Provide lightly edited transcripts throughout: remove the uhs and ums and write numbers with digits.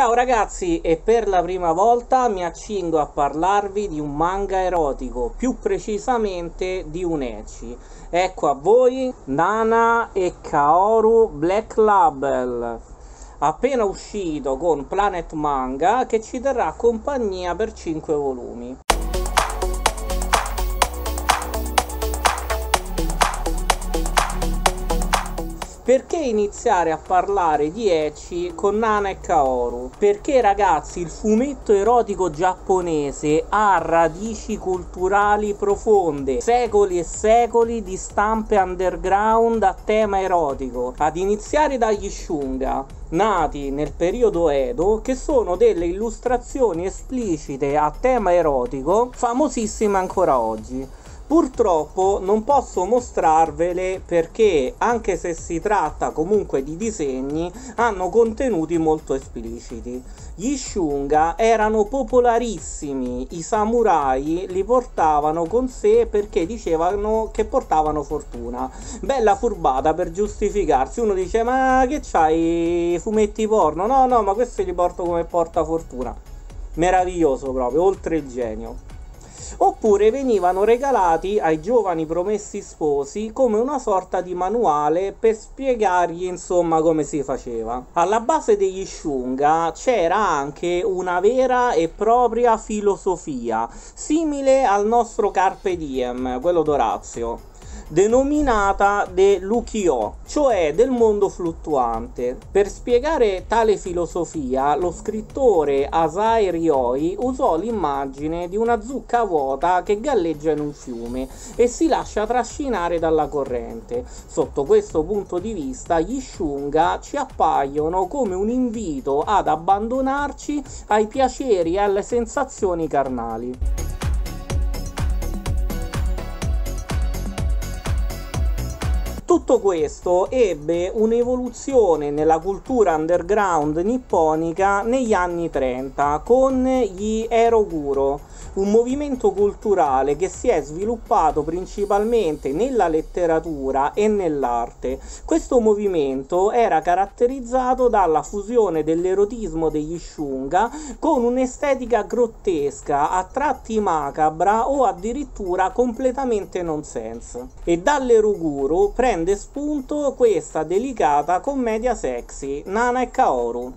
Ciao ragazzi, e per la prima volta mi accingo a parlarvi di un manga erotico, più precisamente di un ecchi. Ecco a voi Nana e Kaoru Black Label, appena uscito con Planet Manga, che ci terrà compagnia per 5 volumi. Perché iniziare a parlare di ecchi con Nana e Kaoru? Perché ragazzi, il fumetto erotico giapponese ha radici culturali profonde, secoli e secoli di stampe underground a tema erotico, ad iniziare dagli Shunga, nati nel periodo Edo, che sono delle illustrazioni esplicite a tema erotico famosissime ancora oggi. Purtroppo non posso mostrarvele perché, anche se si tratta comunque di disegni, hanno contenuti molto espliciti. Gli Shunga erano popolarissimi, i samurai li portavano con sé perché dicevano che portavano fortuna. Bella furbata per giustificarsi, uno dice ma che c'hai, fumetti porno? No no, ma questi li porto come portafortuna. Meraviglioso proprio, oltre il genio. Oppure venivano regalati ai giovani promessi sposi come una sorta di manuale per spiegargli insomma come si faceva. Alla base degli Shunga c'era anche una vera e propria filosofia, simile al nostro Carpe Diem, quello d'Orazio, denominata de Lukio, cioè del mondo fluttuante. Per spiegare tale filosofia, lo scrittore Asai Ryoi usò l'immagine di una zucca vuota che galleggia in un fiume e si lascia trascinare dalla corrente. Sotto questo punto di vista, gli Shunga ci appaiono come un invito ad abbandonarci ai piaceri e alle sensazioni carnali. Tutto questo ebbe un'evoluzione nella cultura underground nipponica negli anni 30 con gli Eroguro, un movimento culturale che si è sviluppato principalmente nella letteratura e nell'arte. Questo movimento era caratterizzato dalla fusione dell'erotismo degli Shunga con un'estetica grottesca, a tratti macabra o addirittura completamente nonsense. E dall'Eroguro prende spunto questa delicata commedia sexy, Nana e Kaoru.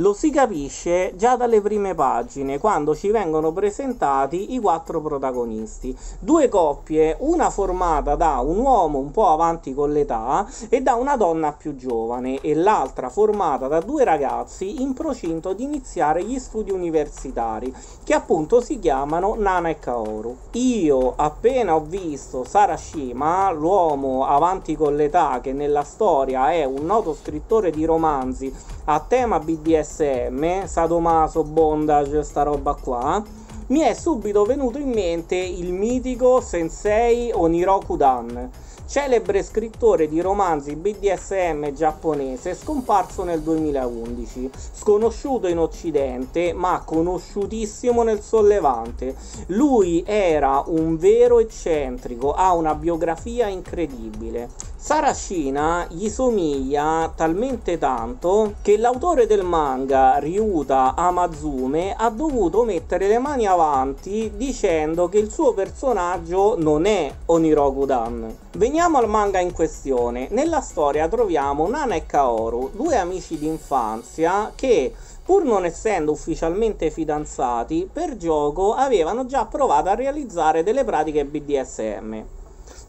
Lo si capisce già dalle prime pagine, quando ci vengono presentati i 4 protagonisti. Due coppie, una formata da un uomo un po' avanti con l'età e da una donna più giovane, e l'altra formata da 2 ragazzi in procinto di iniziare gli studi universitari, che appunto si chiamano Nana e Kaoru. Io appena ho visto Sarashina, l'uomo avanti con l'età che nella storia è un noto scrittore di romanzi a tema BDSM, sadomaso, bondage, sta roba qua, mi è subito venuto in mente il mitico sensei Oniroku Dan, celebre scrittore di romanzi BDSM giapponese scomparso nel 2011, sconosciuto in occidente ma conosciutissimo nel sollevante. Lui era un vero eccentrico, ha una biografia incredibile. Sarashina gli somiglia talmente tanto che l'autore del manga, Ryuta Amazume, ha dovuto mettere le mani avanti dicendo che il suo personaggio non è Oniroku Dan. Veniamo al manga in questione. Nella storia troviamo Nana e Kaoru, 2 amici d'infanzia che, pur non essendo ufficialmente fidanzati, per gioco avevano già provato a realizzare delle pratiche BDSM.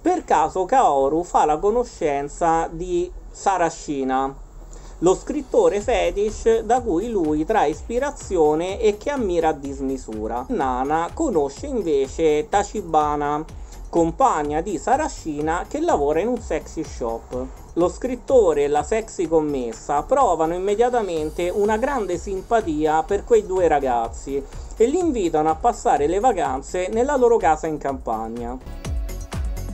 Per caso Kaoru fa la conoscenza di Sarashina, lo scrittore fetish da cui lui trae ispirazione e che ammira a dismisura. Nana conosce invece Tachibana, compagna di Sarashina, che lavora in un sexy shop. Lo scrittore e la sexy commessa provano immediatamente una grande simpatia per quei 2 ragazzi e li invitano a passare le vacanze nella loro casa in campagna,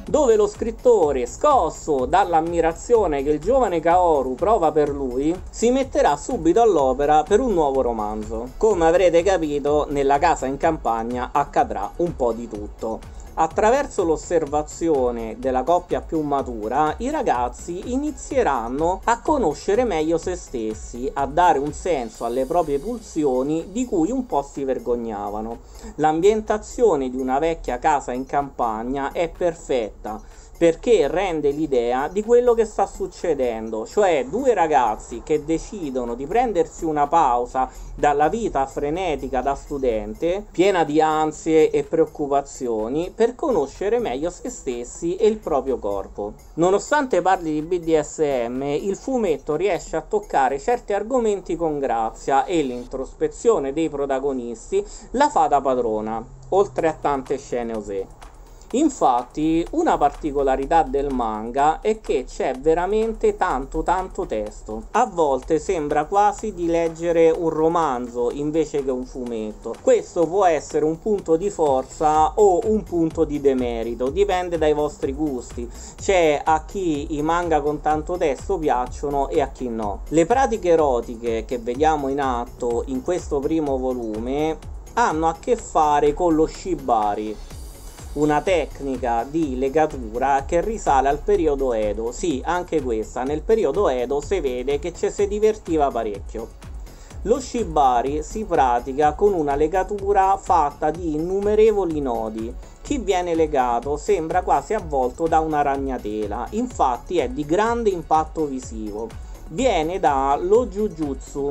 dove lo scrittore, scosso dall'ammirazione che il giovane Kaoru prova per lui, si metterà subito all'opera per un nuovo romanzo. Come avrete capito, nella casa in campagna accadrà un po' di tutto. Attraverso l'osservazione della coppia più matura, i ragazzi inizieranno a conoscere meglio se stessi, a dare un senso alle proprie pulsioni di cui un po' si vergognavano. L'ambientazione di una vecchia casa in campagna è perfetta, perché rende l'idea di quello che sta succedendo, cioè due ragazzi che decidono di prendersi una pausa dalla vita frenetica da studente, piena di ansie e preoccupazioni, per conoscere meglio se stessi e il proprio corpo. Nonostante parli di BDSM, il fumetto riesce a toccare certi argomenti con grazia e l'introspezione dei protagonisti la fa da padrona, oltre a tante scene osè. Infatti una particolarità del manga è che c'è veramente tanto testo. A volte sembra quasi di leggere un romanzo invece che un fumetto. Questo può essere un punto di forza o un punto di demerito, dipende dai vostri gusti. C'è a chi i manga con tanto testo piacciono e a chi no. Le pratiche erotiche che vediamo in atto in questo primo volume hanno a che fare con lo Shibari, una tecnica di legatura che risale al periodo Edo. Sì, anche questa, nel periodo Edo si vede che ci si divertiva parecchio. Lo Shibari si pratica con una legatura fatta di innumerevoli nodi. Chi viene legato sembra quasi avvolto da una ragnatela, infatti è di grande impatto visivo. Viene dallo Jujutsu,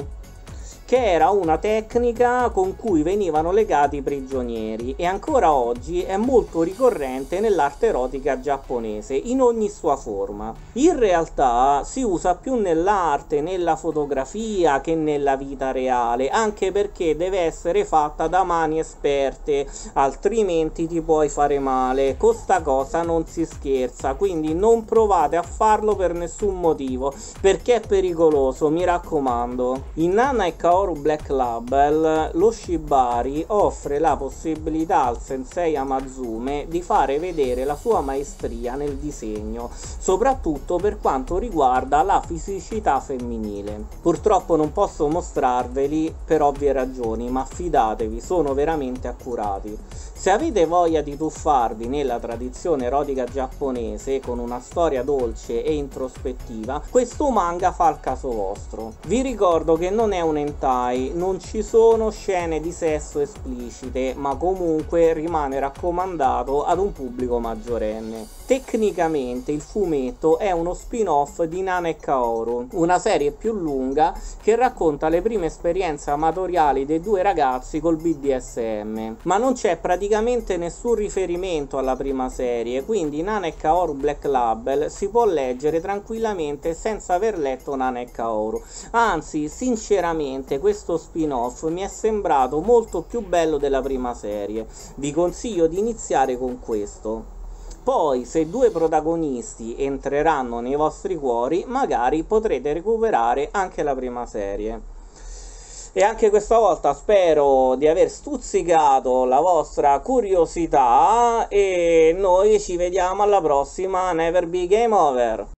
che era una tecnica con cui venivano legati i prigionieri e ancora oggi è molto ricorrente nell'arte erotica giapponese in ogni sua forma. In realtà si usa più nell'arte, nella fotografia che nella vita reale, anche perché deve essere fatta da mani esperte, altrimenti ti puoi fare male. Con sta cosa non si scherza, quindi non provate a farlo per nessun motivo, perché è pericoloso, mi raccomando. In Nana e Kaoru Black Label, lo Shibari offre la possibilità al sensei Amazume di fare vedere la sua maestria nel disegno, soprattutto per quanto riguarda la fisicità femminile. Purtroppo non posso mostrarveli per ovvie ragioni, ma fidatevi, sono veramente accurati. Se avete voglia di tuffarvi nella tradizione erotica giapponese con una storia dolce e introspettiva, questo manga fa il caso vostro. Vi ricordo che non è un hentai, non ci sono scene di sesso esplicite, ma comunque rimane raccomandato ad un pubblico maggiorenne. Tecnicamente il fumetto è uno spin-off di Nana e Kaoru, una serie più lunga che racconta le prime esperienze amatoriali dei due ragazzi col BDSM, ma non c'è praticamente nessun riferimento alla prima serie, quindi Nana e Kaoru Black Label si può leggere tranquillamente senza aver letto Nana e Kaoru. Anzi, sinceramente questo spin-off mi è sembrato molto più bello della prima serie. Vi consiglio di iniziare con questo. Poi, se due protagonisti entreranno nei vostri cuori, magari potrete recuperare anche la prima serie. E anche questa volta spero di aver stuzzicato la vostra curiosità e noi ci vediamo alla prossima Never Be Game Over!